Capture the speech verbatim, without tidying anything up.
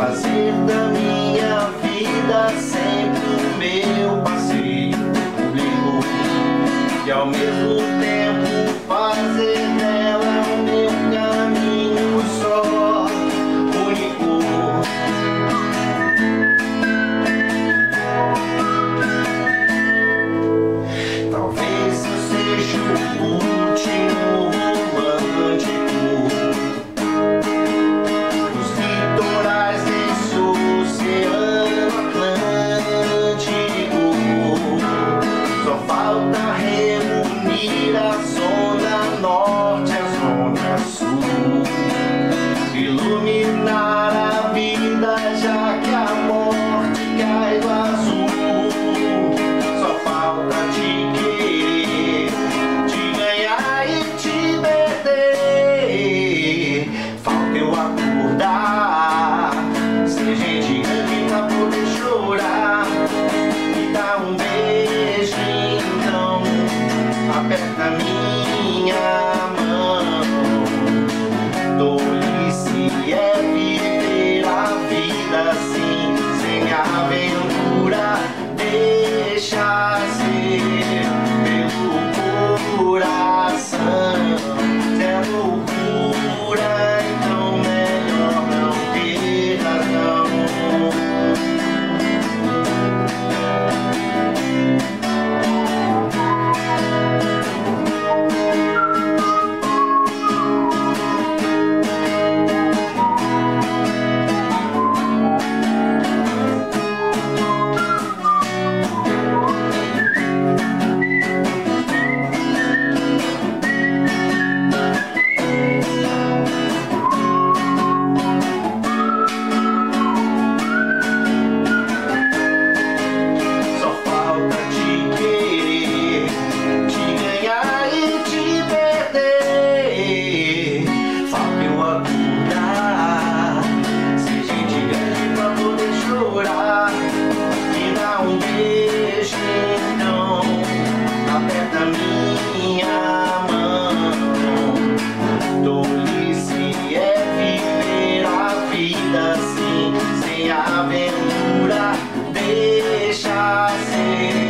fazer da minha vida sempre o meu passeio comigo e ao mesmo tempo fazer dela o meu caminho só único. Talvez eu seja o último a zona norte, a zona sul, iluminar a vida, já que a morte cai do azul. Só falta te querer, te ganhar e te perder. Falta eu acordar, ser gente grande pra poder chorar e dar um beijo. Então aperta minha mão, dolice é viver a vida assim, sem aventura, deixa ser pelo coração. Se é loucura, então melhor não ter razão. Aventura, deixa ser.